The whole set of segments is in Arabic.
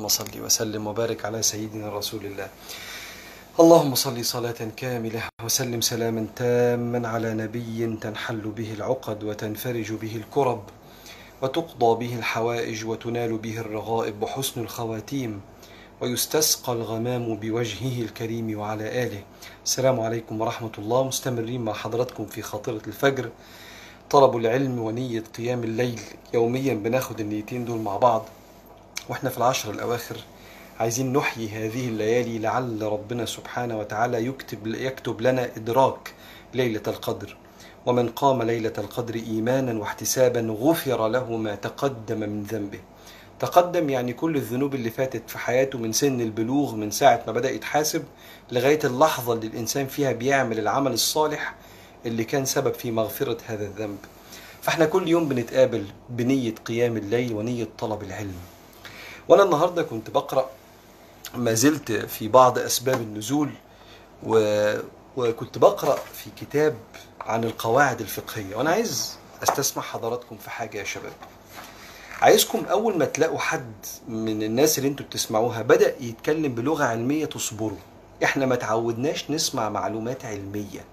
اللهم صل وسلم وبارك على سيدنا رسول الله. اللهم صل صلاة كاملة وسلم سلاما تاما على نبي تنحل به العقد وتنفرج به الكرب وتقضى به الحوائج وتنال به الرغائب وحسن الخواتيم ويستسقى الغمام بوجهه الكريم وعلى آله. السلام عليكم ورحمة الله. مستمرين مع حضراتكم في خاطرة الفجر، طلب العلم ونية قيام الليل. يوميا بناخد النيتين دول مع بعض، واحنا في العشر الأواخر عايزين نحيي هذه الليالي لعل ربنا سبحانه وتعالى يكتب لنا إدراك ليلة القدر. ومن قام ليلة القدر إيمانا واحتسابا غفر له ما تقدم من ذنبه. تقدم يعني كل الذنوب اللي فاتت في حياته من سن البلوغ، من ساعة ما بدأ يتحاسب لغاية اللحظة اللي الإنسان فيها بيعمل العمل الصالح اللي كان سبب في مغفرة هذا الذنب. فاحنا كل يوم بنتقابل بنية قيام الليل ونية طلب العلم. وأنا النهاردة كنت بقرأ، ما زلت في بعض أسباب النزول، وكنت بقرأ في كتاب عن القواعد الفقهية، وأنا عايز أستسمح حضراتكم في حاجة يا شباب. عايزكم أول ما تلاقوا حد من الناس اللي انتوا بتسمعوها بدأ يتكلم بلغة علمية تصبروا. احنا ما تعودناش نسمع معلومات علمية،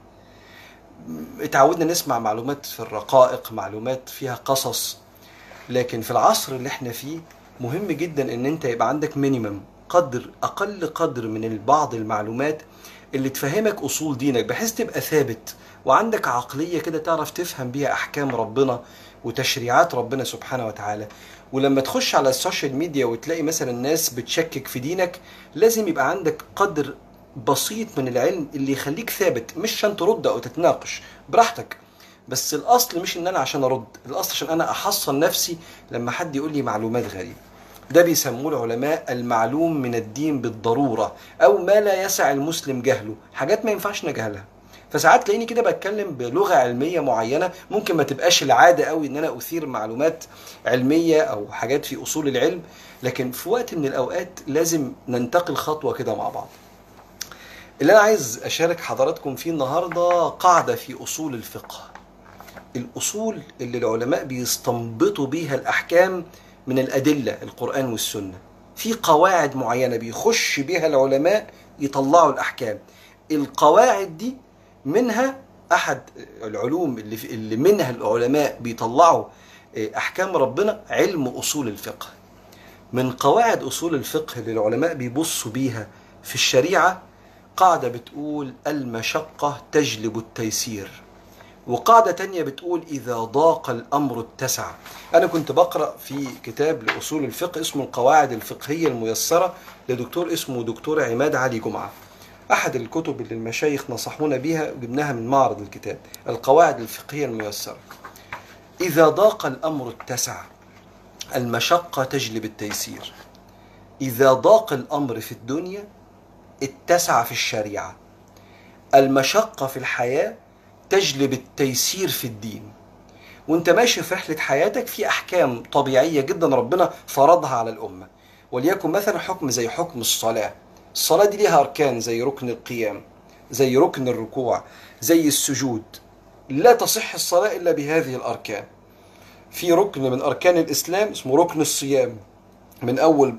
اتعودنا نسمع معلومات في الرقائق، معلومات فيها قصص. لكن في العصر اللي احنا فيه مهم جدا ان انت يبقى عندك مينيمم، قدر، أقل قدر من بعض المعلومات اللي تفهمك أصول دينك، بحيث تبقى ثابت وعندك عقلية كده تعرف تفهم بيها أحكام ربنا وتشريعات ربنا سبحانه وتعالى. ولما تخش على السوشيال ميديا وتلاقي مثلا الناس بتشكك في دينك، لازم يبقى عندك قدر بسيط من العلم اللي يخليك ثابت، مش عشان ترد أو تتناقش، براحتك. بس الأصل مش إن أنا عشان أرد، الأصل عشان أنا أحصن نفسي لما حد يقول لي معلومات غريبة. ده بيسموه العلماء المعلوم من الدين بالضرورة، أو ما لا يسع المسلم جهله، حاجات ما ينفعش نجهلها. فساعات تلاقيني كده بتكلم بلغة علمية معينة ممكن ما تبقاش العادة قوي إن أنا أثير معلومات علمية أو حاجات في أصول العلم، لكن في وقت من الأوقات لازم ننتقل خطوة كده مع بعض. اللي أنا عايز أشارك حضراتكم فيه النهاردة قاعدة في أصول الفقه، الأصول اللي العلماء بيستنبطوا بيها الأحكام من الأدلة القرآن والسنة. في قواعد معينة بيخش بها العلماء يطلعوا الأحكام. القواعد دي منها أحد العلوم اللي منها العلماء بيطلعوا أحكام ربنا علم أصول الفقه. من قواعد أصول الفقه اللي العلماء بيبصوا بيها في الشريعة قاعدة بتقول المشقة تجلب التيسير، وقاعدة تانية بتقول إذا ضاق الأمر اتسع. أنا كنت بقرأ في كتاب لأصول الفقه اسمه القواعد الفقهية الميسرة لدكتور اسمه دكتور عماد علي جمعة، أحد الكتب اللي المشايخ نصحونا بيها وجبناها من معرض الكتاب، القواعد الفقهية الميسرة. إذا ضاق الأمر اتسع، المشقة تجلب التيسير. إذا ضاق الأمر في الدنيا اتسع في الشريعة، المشقة في الحياة تجلب التيسير في الدين. وانت ماشي في رحلة حياتك في أحكام طبيعية جدا ربنا فرضها على الأمة، وليكن مثلا حكم زي حكم الصلاة. الصلاة دي ليها أركان، زي ركن القيام، زي ركن الركوع، زي السجود. لا تصح الصلاة إلا بهذه الأركان. في ركن من أركان الإسلام اسمه ركن الصيام، من أول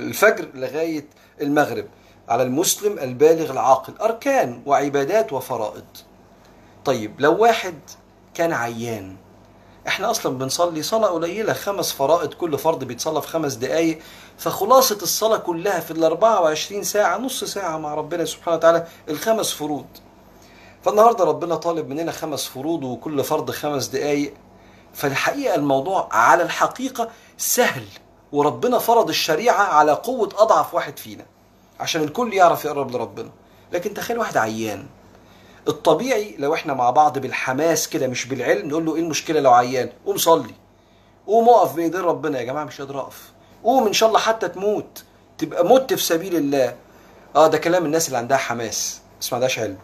الفجر لغاية المغرب، على المسلم البالغ العاقل، أركان وعبادات وفرائض. طيب لو واحد كان عيان، احنا اصلا بنصلي صلاة قليلة، 5 فرائض، كل فرض بيتصلى في 5 دقايق، فخلاصة الصلاة كلها في 24 ساعة نص ساعة مع ربنا سبحانه وتعالى، 5 فروض. فالنهاردة ربنا طالب مننا 5 فروض وكل فرض 5 دقايق. فالحقيقة الموضوع على الحقيقة سهل، وربنا فرض الشريعة على قوة أضعف واحد فينا عشان الكل يعرف يقرب لربنا. لكن تخيل واحد عيان، الطبيعي لو احنا مع بعض بالحماس كده مش بالعلم نقول له ايه المشكله لو عيان، قوم صلي، قوم اقف بين ايدين ربنا. يا جماعه مش قادر اقف، قوم ان شاء الله حتى تموت، تبقى مت في سبيل الله. ده كلام الناس اللي عندها حماس، بس ما عندهاش علم.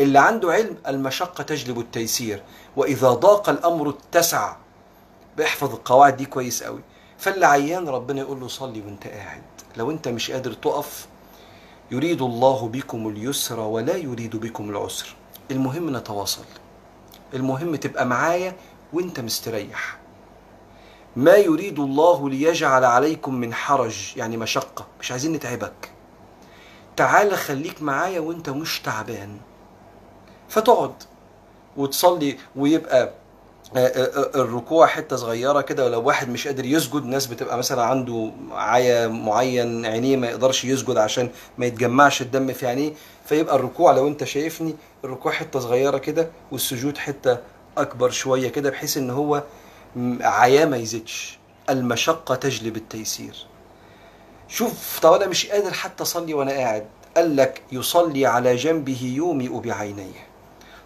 اللي عنده علم المشقه تجلب التيسير، واذا ضاق الامر اتسع. بيحفظ القواعد دي كويس قوي. فاللي عيان ربنا يقول له صلي وانت قاعد، لو انت مش قادر تقف. يريد الله بكم اليسر ولا يريد بكم العسر. المهم نتواصل، المهم تبقى معايا وانت مستريح. ما يريد الله ليجعل عليكم من حرج، يعني مشقة، مش عايزين نتعبك، تعال خليك معايا وانت مش تعبان. فتقعد وتصلي ويبقى الركوع حته صغيره كده، ولو واحد مش قادر يسجد، ناس بتبقى مثلا عنده عيا معين عينيه ما يقدرش يسجد عشان ما يتجمعش الدم في عينيه، فيبقى الركوع لو انت شايفني الركوع حته صغيره كده والسجود حته اكبر شويه كده، بحيث ان هو عيا ما يزيدش. المشقه تجلب التيسير. شوف، طب انا مش قادر حتى اصلي وانا قاعد، قال لك يصلي على جنبه يومئ بعينيه.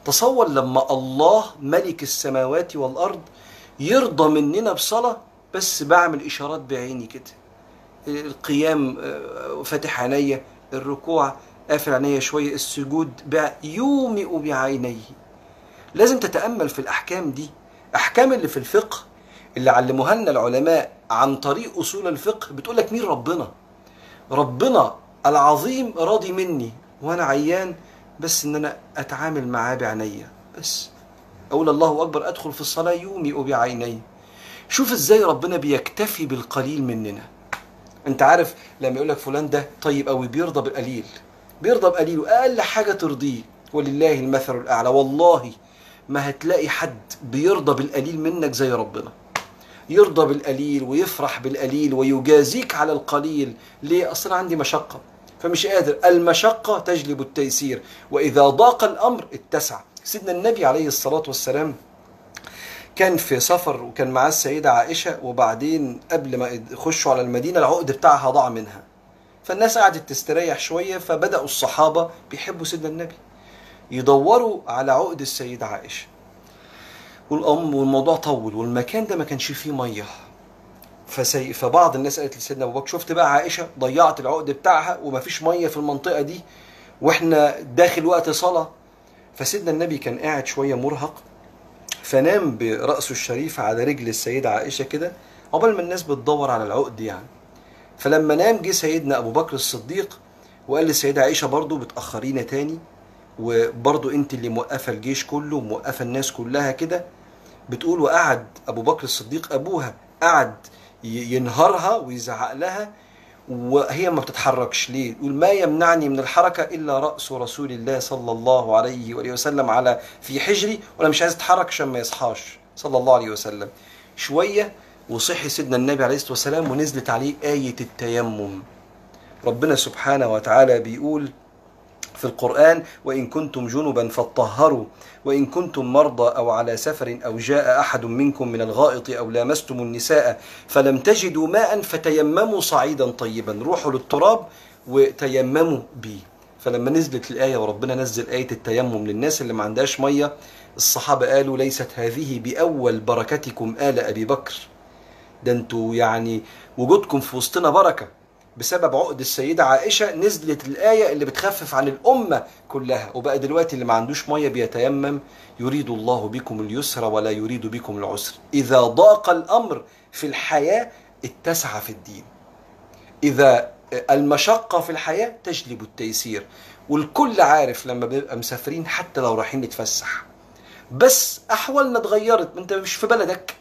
تصور لما الله ملك السماوات والأرض يرضى مننا بصلاة بس بعمل إشارات بعيني كده، القيام فاتح عينيا، الركوع قافل عينيا شوية، السجود يومئ بعينيه. لازم تتأمل في الأحكام دي، أحكام اللي في الفقه اللي علموها لنا العلماء عن طريق أصول الفقه. بتقول لك مين ربنا؟ ربنا العظيم راضي مني وأنا عيان، بس ان انا اتعامل معاه بعينيا، بس اقول الله اكبر، ادخل في الصلاه يومئ بعيني. شوف ازاي ربنا بيكتفي بالقليل مننا. انت عارف لما يقول لك فلان ده طيب قوي بيرضى بالقليل، بيرضى بقليل واقل حاجه ترضيه، ولله المثل الاعلى. والله ما هتلاقي حد بيرضى بالقليل منك زي ربنا، يرضى بالقليل ويفرح بالقليل ويجازيك على القليل. ليه؟ اصلا عندي مشقه فمش قادر. المشقة تجلب التيسير، وإذا ضاق الأمر اتسع. سيدنا النبي عليه الصلاة والسلام كان في سفر وكان معاه السيدة عائشة، وبعدين قبل ما يخشوا على المدينة العقد بتاعها ضاع منها، فالناس قعدت تستريح شوية، فبدأوا الصحابة بيحبوا سيدنا النبي يدوروا على عقد السيدة عائشة، والموضوع طول، والمكان ده ما كانش فيه مية. فبعض الناس قالت لسيدنا ابو بكر شفت بقى عائشه ضيعت العقد بتاعها ومفيش ميه في المنطقه دي واحنا داخل وقت صلاه. فسيدنا النبي كان قاعد شويه مرهق، فنام براسه الشريف على رجل السيده عائشه كده عقبال ما الناس بتدور على العقد يعني. فلما نام جه سيدنا ابو بكر الصديق وقال للسيده عائشه برضو بتاخرينا تاني، وبرضو انت اللي موقفه الجيش كله وموقفه الناس كلها كده بتقول. وقعد ابو بكر الصديق ابوها قعد ينهرها ويزعق لها وهي ما بتتحركش. ليه؟ يقول ما يمنعني من الحركة إلا رأس رسول الله صلى الله عليه وآله وسلم على في حجري، وأنا مش عايز أتحرك عشان ما يصحاش صلى الله عليه وسلم. شوية وصحي سيدنا النبي عليه الصلاة والسلام ونزلت عليه آية التيمم. ربنا سبحانه وتعالى بيقول في القرآن وإن كنتم جنبا فاطهروا وإن كنتم مرضى أو على سفر أو جاء أحد منكم من الغائط أو لامستم النساء فلم تجدوا ماء فتيمموا صعيدا طيبا، روحوا للتراب وتيمموا به. فلما نزلت الآية وربنا نزل آية التيمم للناس اللي ما عندهاش مية، الصحابة قالوا ليست هذه بأول بركتكم آل أبي بكر، ده انتوا يعني وجودكم في وسطنا بركة بسبب عقد السيدة عائشة. نزلت الآية اللي بتخفف عن الأمة كلها، وبقى دلوقتي اللي ما عندوش مية بيتيمم. يريد الله بكم اليسر ولا يريد بكم العسر. إذا ضاق الأمر في الحياة اتسع في الدين. إذا المشقة في الحياة تجلب التيسير. والكل عارف لما بنبقى مسافرين حتى لو رايحين نتفسح، بس أحوالنا اتغيرت، أنت مش في بلدك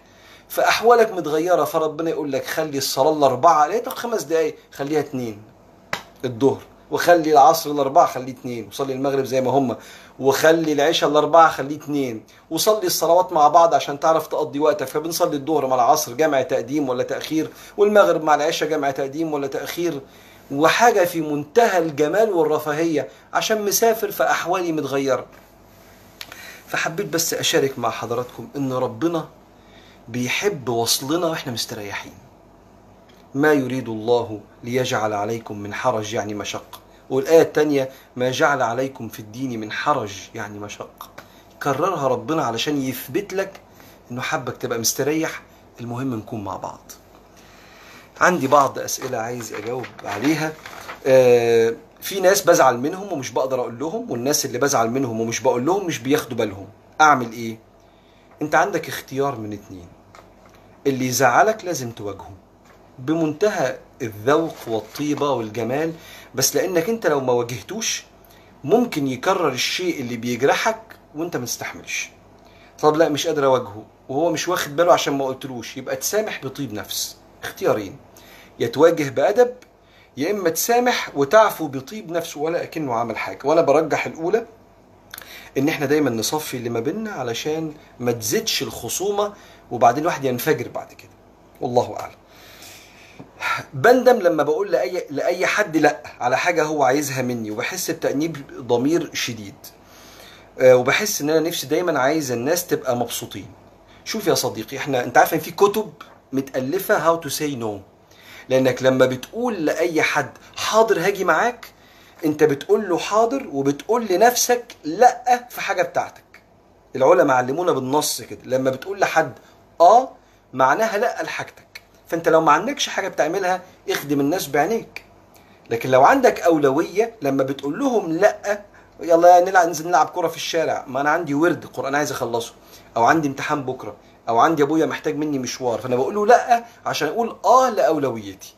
فأحوالك متغيرة، فربنا يقول لك خلي الصلاة الأربعة لقيتك 5 دقايق خليها 2 الظهر، وخلي العصر الأربعة خليه 2، وصلي المغرب زي ما هم، وخلي العشاء الأربعة خليه 2، وصلي الصلوات مع بعض عشان تعرف تقضي وقتك. فبنصلي الظهر مع العصر جمع تقديم ولا تأخير، والمغرب مع العشاء جمع تقديم ولا تأخير، وحاجة في منتهى الجمال والرفاهية عشان مسافر فأحوالي متغيرة. فحبيت بس أشارك مع حضراتكم إن ربنا بيحب وصلنا واحنا مستريحين. ما يريد الله ليجعل عليكم من حرج، يعني مشقة. والآية الثانية ما جعل عليكم في الدين من حرج، يعني مشقة. كررها ربنا علشان يثبت لك انه حبك تبقى مستريح، المهم نكون مع بعض. عندي بعض أسئلة عايز أجاوب عليها. في ناس بزعل منهم ومش بقدر أقول لهم، والناس اللي بزعل منهم ومش بقول لهم مش بياخدوا بالهم. أعمل إيه؟ أنت عندك اختيار من 2. اللي يزعلك لازم تواجهه بمنتهى الذوق والطيبة والجمال، بس لأنك أنت لو ما واجهتوش ممكن يكرر الشيء اللي بيجرحك وأنت ما تستحملش. فقال لا مش قادر اواجهه وهو مش واخد باله عشان ما قلتلوش، يبقى تسامح بطيب نفس. اختيارين، يا تواجه بادب يا اما تسامح وتعفو بطيب نفس ولا اكنه عمل حاجه. وانا برجح الاولى، ان احنا دايما نصفي اللي ما بيننا علشان ما تزيدش الخصومه وبعدين الواحد ينفجر بعد كده. والله اعلم. بندم لما بقول لاي حد لا على حاجه هو عايزها مني، وبحس بتأنيب ضمير شديد، وبحس ان انا نفسي دايما عايز الناس تبقى مبسوطين. شوف يا صديقي، انت عارف ان في كتب متالفه هاو تو ساي نو، لانك لما بتقول لاي حد حاضر هاجي معاك، انت بتقول له حاضر وبتقول لنفسك لا في حاجه بتاعتك. العلماء علمونا بالنص كده، لما بتقول لحد اه معناها لا لحاجتك. فانت لو ما عندكش حاجه بتعملها اخدم الناس بعينيك، لكن لو عندك اولويه لما بتقول لهم لا، يلا ننزل نلعب كره في الشارع، ما انا عندي ورد قران عايز اخلصه، او عندي امتحان بكره، او عندي ابويا محتاج مني مشوار، فانا بقول له لا عشان اقول اه لاولويتي.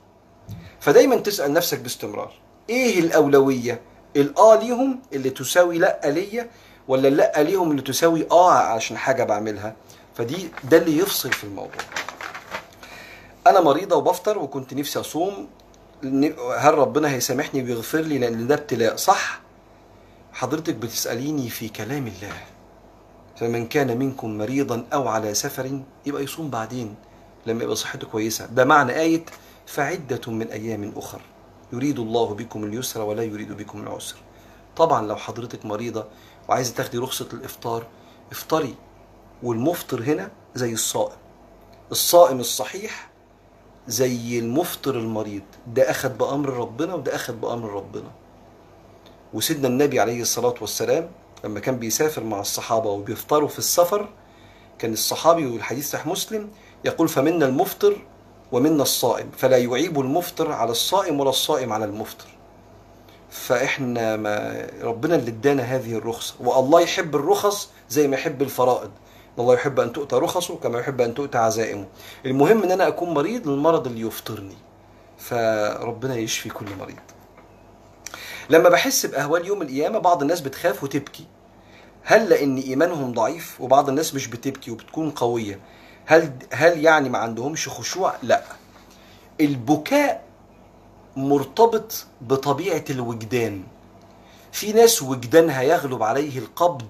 فدايما تسال نفسك باستمرار، ايه الاولويه؟ الاه ليهم اللي تساوي لا ليا، ولا لا ليهم اللي تساوي اه عشان حاجه بعملها؟ فدي ده اللي يفصل في الموضوع. انا مريضه وبفطر وكنت نفسي اصوم، هل ربنا هيسامحني ويغفر لي لان ده ابتلاء؟ صح، حضرتك بتساليني في كلام الله، فمن كان منكم مريضا او على سفر يبقى يصوم بعدين لما يبقى صحته كويسه. ده معنى ايه فعده من ايام اخر، يريد الله بكم اليسر ولا يريد بكم العسر. طبعا لو حضرتك مريضه وعايزه تاخدي رخصه الافطار افطري، والمفطر هنا زي الصائم، الصائم الصحيح زي المفطر المريض، ده اخد بامر ربنا وده اخد بامر ربنا. وسيدنا النبي عليه الصلاه والسلام لما كان بيسافر مع الصحابه وبيفطروا في السفر، كان الصحابي، والحديث صحيح مسلم، يقول فمنا المفطر ومنا الصائم، فلا يعيب المفطر على الصائم ولا الصائم على المفطر. فاحنا ما ربنا اللي ادانا هذه الرخصه، والله يحب الرخص زي ما يحب الفرائض، الله يحب ان تؤتى رخصه كما يحب ان تؤتى عزائمه. المهم ان انا اكون مريض للمرض اللي يفطرني، فربنا يشفي كل مريض. لما بحس باهوال يوم القيامه بعض الناس بتخاف وتبكي، هل لان ايمانهم ضعيف؟ وبعض الناس مش بتبكي وبتكون قويه، هل يعني ما عندهمش خشوع؟ لا، البكاء مرتبط بطبيعه الوجدان. في ناس وجدانها يغلب عليه القبض،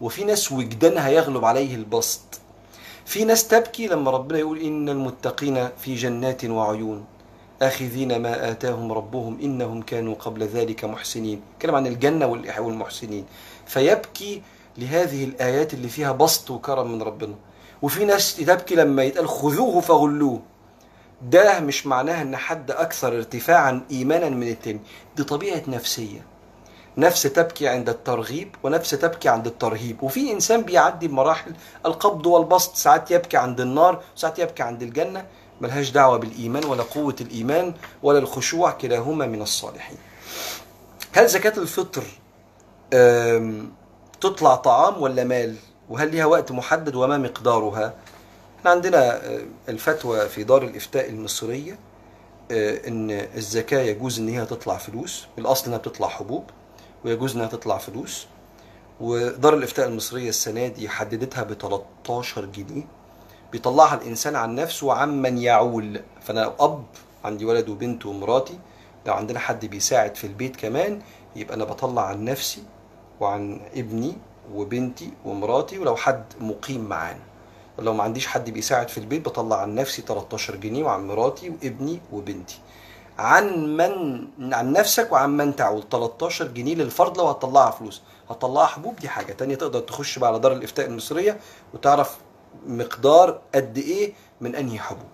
وفي ناس وجدانها يغلب عليه البسط. في ناس تبكي لما ربنا يقول ان المتقين في جنات وعيون آخذين ما آتاهم ربهم إنهم كانوا قبل ذلك محسنين، كلام عن الجنة والمحسنين، فيبكي لهذه الآيات اللي فيها بسط وكرم من ربنا. وفي ناس تبكي لما يتقال خذوه فغلوه، ده مش معناها ان حد أكثر ارتفاعا إيمانا من التاني، دي طبيعة نفسية، نفس تبكي عند الترغيب ونفس تبكي عند الترهيب. وفي إنسان بيعدي بمراحل القبض والبسط، ساعات يبكي عند النار وساعات يبكي عند الجنة، ملهاش دعوة بالإيمان ولا قوة الإيمان ولا الخشوع، كلاهما من الصالحين. هل زكاة الفطر تطلع طعام ولا مال؟ وهل ليها وقت محدد وما مقدارها؟ احنا عندنا الفتوى في دار الإفتاء المصرية إن الزكاة يجوز إن هي تطلع فلوس، الأصل إنها بتطلع حبوب ويجوز إنها تطلع فلوس، ودار الإفتاء المصرية السنة دي حددتها ب 13 جنيه بيطلعها الانسان عن نفسه وعن من يعول. فانا اب عندي ولد وبنت ومراتي، لو عندنا حد بيساعد في البيت كمان يبقى انا بطلع عن نفسي وعن ابني وبنتي ومراتي، ولو حد مقيم معانا. لو ما عنديش حد بيساعد في البيت بطلع عن نفسي 13 جنيه وعن مراتي وابني وبنتي. عن نفسك وعن من تعول 13 جنيه للفرد. لو هتطلعها فلوس هتطلعها حبوب دي حاجه ثانيه، تقدر تخش بقى على دار الافتاء المصريه وتعرف مقدار قد ايه من انهي حبوب.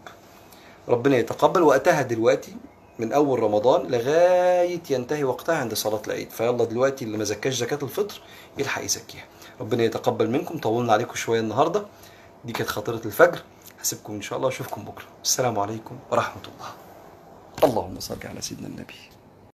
ربنا يتقبل. وقتها دلوقتي من اول رمضان لغايه ينتهي وقتها عند صلاه العيد، فيلا دلوقتي اللي ما زكاش زكاه الفطر يلحق يزكيها. ربنا يتقبل منكم، طولنا عليكم شويه النهارده. دي كانت خاطره الفجر، هسيبكم ان شاء الله، اشوفكم بكره. السلام عليكم ورحمه الله. اللهم صل على سيدنا النبي.